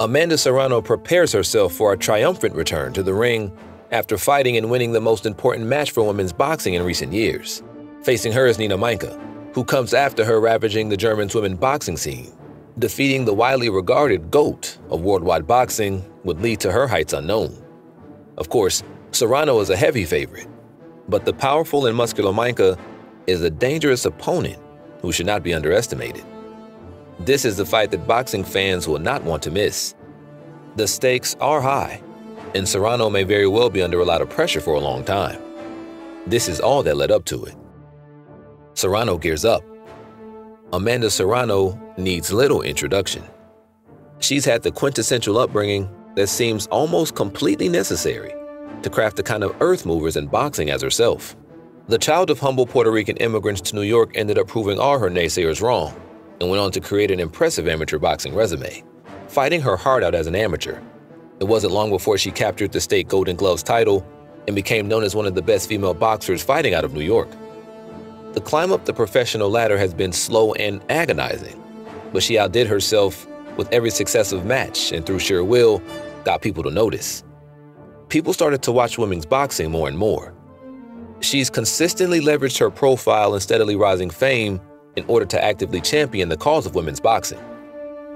Amanda Serrano prepares herself for a triumphant return to the ring after fighting and winning the most important match for women's boxing in recent years. Facing her is Nina Meinke, who comes after her ravaging the German women's boxing scene. Defeating the widely regarded GOAT of worldwide boxing would lead to her heights unknown. Of course, Serrano is a heavy favorite, but the powerful and muscular Meinke is a dangerous opponent who should not be underestimated. This is the fight that boxing fans will not want to miss. The stakes are high, and Serrano may very well be under a lot of pressure for a long time. This is all that led up to it. Serrano gears up. Amanda Serrano needs little introduction. She's had the quintessential upbringing that seems almost completely necessary to craft the kind of earth movers in boxing as herself. The child of humble Puerto Rican immigrants to New York ended up proving all her naysayers wrong and went on to create an impressive amateur boxing resume, fighting her heart out as an amateur. It wasn't long before she captured the state Golden Gloves title and became known as one of the best female boxers fighting out of New York. The climb up the professional ladder has been slow and agonizing, but she outdid herself with every successive match and through sheer will, got people to notice. People started to watch women's boxing more and more. She's consistently leveraged her profile and steadily rising fame in order to actively champion the cause of women's boxing.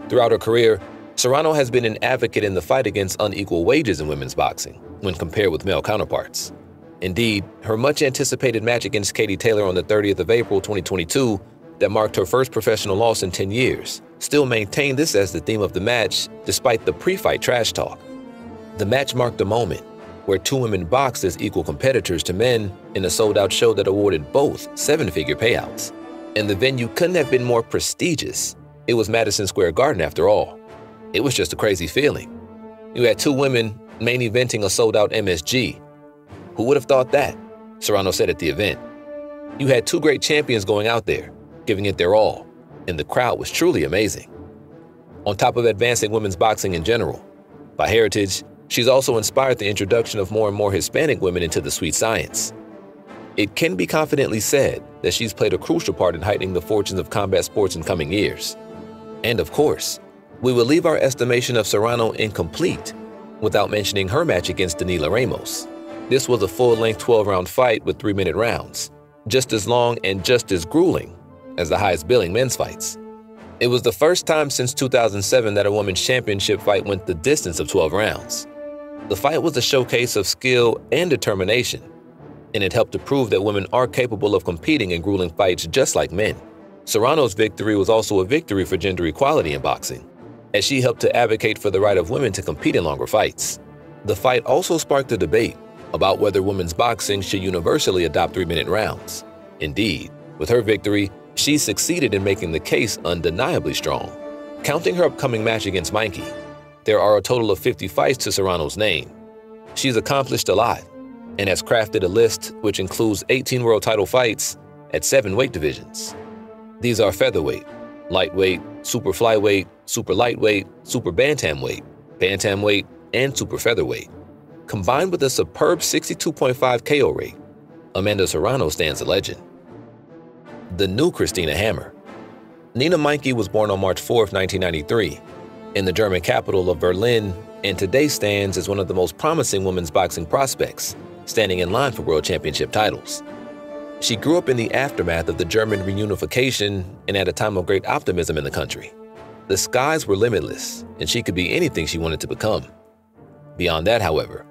Throughout her career, Serrano has been an advocate in the fight against unequal wages in women's boxing when compared with male counterparts. Indeed, her much-anticipated match against Katie Taylor on the 30th of April 2022 that marked her first professional loss in 10 years still maintained this as the theme of the match despite the pre-fight trash talk. The match marked a moment where two women boxed as equal competitors to men in a sold-out show that awarded both seven-figure payouts. And the venue couldn't have been more prestigious. It was Madison Square Garden after all. It was just a crazy feeling. You had two women main eventing a sold-out MSG. Who would have thought that? Serrano said at the event. You had two great champions going out there, giving it their all, and the crowd was truly amazing. On top of advancing women's boxing in general, by heritage, she's also inspired the introduction of more and more Hispanic women into the sweet science. It can be confidently said that she's played a crucial part in heightening the fortunes of combat sports in coming years. And of course, we will leave our estimation of Serrano incomplete without mentioning her match against Daniela Ramos. This was a full-length 12-round fight with 3-minute rounds, just as long and just as grueling as the highest-billing men's fights. It was the first time since 2007 that a women's championship fight went the distance of 12 rounds. The fight was a showcase of skill and determination, and it helped to prove that women are capable of competing in grueling fights just like men. Serrano's victory was also a victory for gender equality in boxing, as she helped to advocate for the right of women to compete in longer fights. The fight also sparked a debate about whether women's boxing should universally adopt 3-minute rounds. Indeed, with her victory, she succeeded in making the case undeniably strong. Counting her upcoming match against Meinke, there are a total of 50 fights to Serrano's name. She's accomplished a lot and has crafted a list which includes 18 world title fights at 7 weight divisions. These are featherweight, lightweight, super flyweight, super lightweight, super bantamweight, and super featherweight. Combined with a superb 62.5 KO rate, Amanda Serrano stands a legend. The new Christina Hammer. Nina Meinke was born on March 4, 1993, in the German capital of Berlin, and today stands as one of the most promising women's boxing prospects, standing in line for world championship titles. She grew up in the aftermath of the German reunification and at a time of great optimism in the country. The skies were limitless, and she could be anything she wanted to become. Beyond that, however,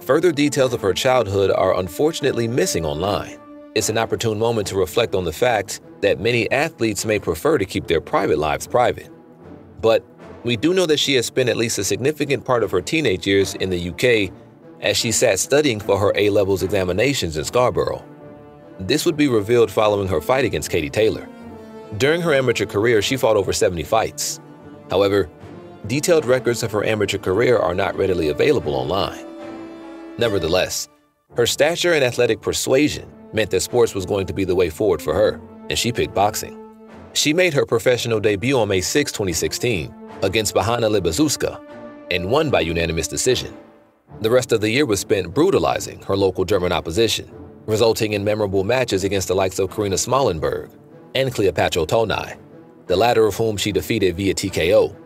further details of her childhood are unfortunately missing online. It's an opportune moment to reflect on the fact that many athletes may prefer to keep their private lives private. But we do know that she has spent at least a significant part of her teenage years in the UK as she sat studying for her A-levels examinations in Scarborough. This would be revealed following her fight against Katie Taylor. During her amateur career, she fought over 70 fights. However, detailed records of her amateur career are not readily available online. Nevertheless, her stature and athletic persuasion meant that sports was going to be the way forward for her, and she picked boxing. She made her professional debut on May 6, 2016, against Bahana Libazuska, and won by unanimous decision. The rest of the year was spent brutalizing her local German opposition, resulting in memorable matches against the likes of Karina Smallenberg and Cleopatra Tonai, the latter of whom she defeated via TKO.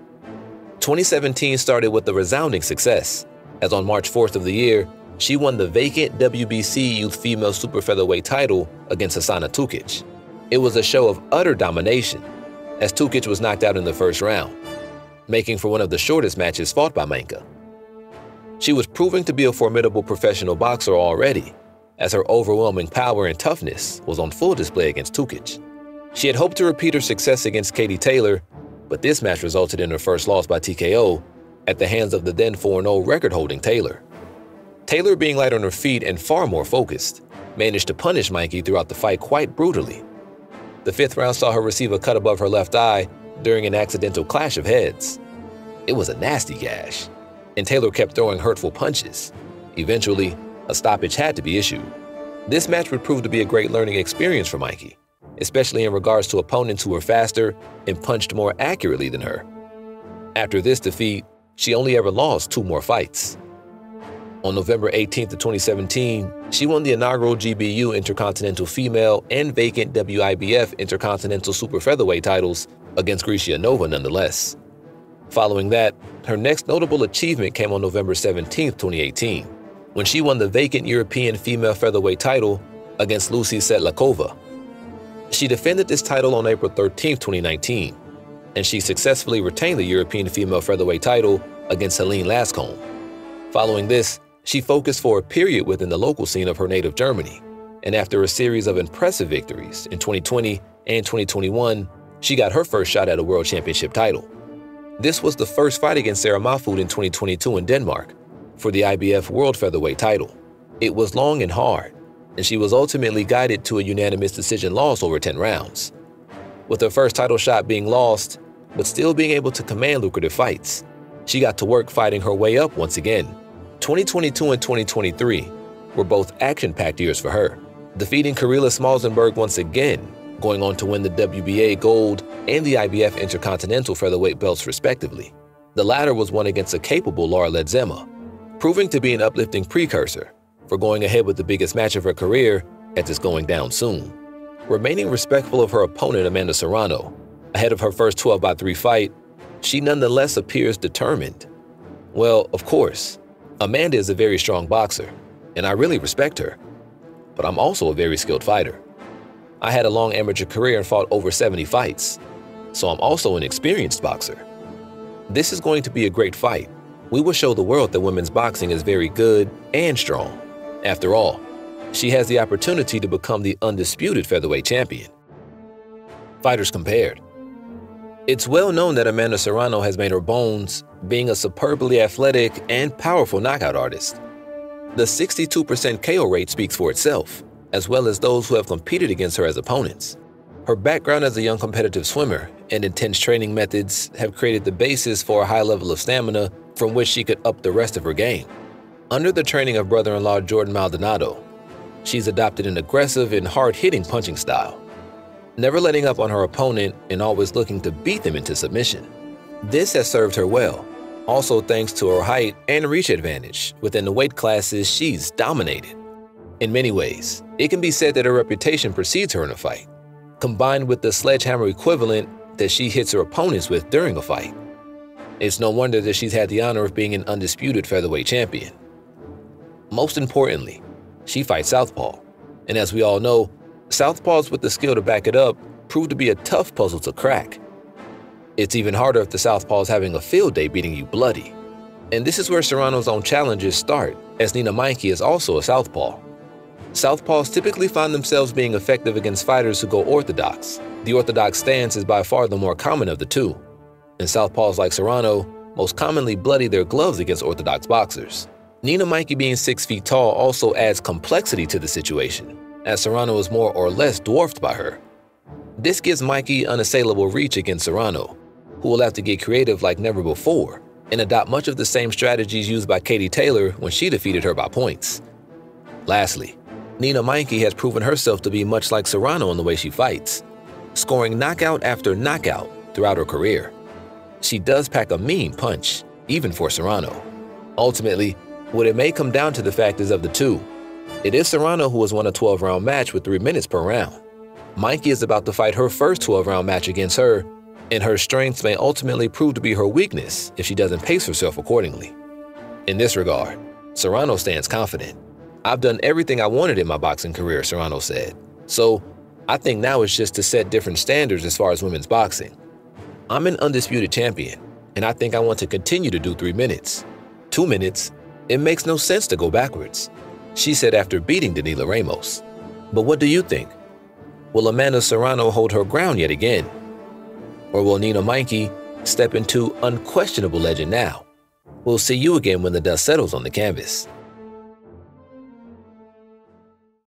2017 started with a resounding success, as on March 4th of the year, she won the vacant WBC Youth Female Super Featherweight title against Hasana Tukic. It was a show of utter domination, as Tukic was knocked out in the first round, making for one of the shortest matches fought by Meinke. She was proving to be a formidable professional boxer already, as her overwhelming power and toughness was on full display against Tukic. She had hoped to repeat her success against Katie Taylor, but this match resulted in her first loss by TKO at the hands of the then 4-0 record-holding Taylor. Taylor, being light on her feet and far more focused, managed to punish Meinke throughout the fight quite brutally. The fifth round saw her receive a cut above her left eye during an accidental clash of heads. It was a nasty gash, and Taylor kept throwing hurtful punches. Eventually, a stoppage had to be issued. This match would prove to be a great learning experience for Meinke, especially in regards to opponents who were faster and punched more accurately than her. After this defeat, she only ever lost 2 more fights. On November 18th of 2017, she won the inaugural GBU Intercontinental Female and vacant WIBF Intercontinental Super Featherweight titles against Grisha Nova nonetheless. Following that, her next notable achievement came on November 17th, 2018, when she won the vacant European Female Featherweight title against Lucy Setlakova. She defended this title on April 13th, 2019, and she successfully retained the European Female Featherweight title against Helene Lascombe. Following this, she focused for a period within the local scene of her native Germany, and after a series of impressive victories in 2020 and 2021, she got her first shot at a World Championship title. This was the first fight against Sarah Mahfoud in 2022 in Denmark for the IBF World Featherweight title. It was long and hard, and she was ultimately guided to a unanimous decision loss over 10 rounds. With her first title shot being lost, but still being able to command lucrative fights, she got to work fighting her way up once again. 2022 and 2023 were both action-packed years for her, defeating Karila Smolzenberg once again, going on to win the WBA gold and the IBF Intercontinental Featherweight belts respectively. The latter was won against a capable Laura Ledezma, proving to be an uplifting precursor for going ahead with the biggest match of her career at this going down soon. Remaining respectful of her opponent Amanda Serrano, ahead of her first 12-by-3 fight, she nonetheless appears determined. Well, of course, Amanda is a very strong boxer, and I really respect her, but I'm also a very skilled fighter. I had a long amateur career and fought over 70 fights, so I'm also an experienced boxer. This is going to be a great fight. We will show the world that women's boxing is very good and strong. After all, she has the opportunity to become the undisputed featherweight champion. Fighters compared. It's well known that Amanda Serrano has made her bones being a superbly athletic and powerful knockout artist. The 62% KO rate speaks for itself, as well as those who have competed against her as opponents. Her background as a young competitive swimmer and intense training methods have created the basis for a high level of stamina from which she could up the rest of her game. Under the training of brother-in-law Jordan Maldonado, she's adopted an aggressive and hard-hitting punching style, never letting up on her opponent and always looking to beat them into submission. This has served her well, also thanks to her height and reach advantage within the weight classes she's dominated. In many ways, it can be said that her reputation precedes her in a fight, combined with the sledgehammer equivalent that she hits her opponents with during a fight. It's no wonder that she's had the honor of being an undisputed featherweight champion. Most importantly, she fights southpaw, and as we all know, southpaws with the skill to back it up prove to be a tough puzzle to crack. It's even harder if the southpaw's having a field day beating you bloody. And this is where Serrano's own challenges start, as Nina Meinke is also a southpaw. Southpaws typically find themselves being effective against fighters who go orthodox. The orthodox stance is by far the more common of the two, and southpaws like Serrano most commonly bloody their gloves against orthodox boxers. Nina Meinke being 6 feet tall also adds complexity to the situation, as Serrano is more or less dwarfed by her. This gives Meinke unassailable reach against Serrano, who will have to get creative like never before and adopt much of the same strategies used by Katie Taylor when she defeated her by points. Lastly, Nina Meinke has proven herself to be much like Serrano in the way she fights, scoring knockout after knockout throughout her career. She does pack a mean punch, even for Serrano. Ultimately, what it may come down to the fact is of the two, it is Serrano who has won a 12-round match with 3 minutes per round. Meinke is about to fight her first 12-round match against her, and her strength may ultimately prove to be her weakness if she doesn't pace herself accordingly. In this regard, Serrano stands confident. "I've done everything I wanted in my boxing career," Serrano said. "So I think now it's just to set different standards as far as women's boxing. I'm an undisputed champion, and I think I want to continue to do 3 minutes. 2 minutes, it makes no sense to go backwards," she said after beating Daniela Ramos. But what do you think? Will Amanda Serrano hold her ground yet again? Or will Nina Meinke step into unquestionable legend now? We'll see you again when the dust settles on the canvas.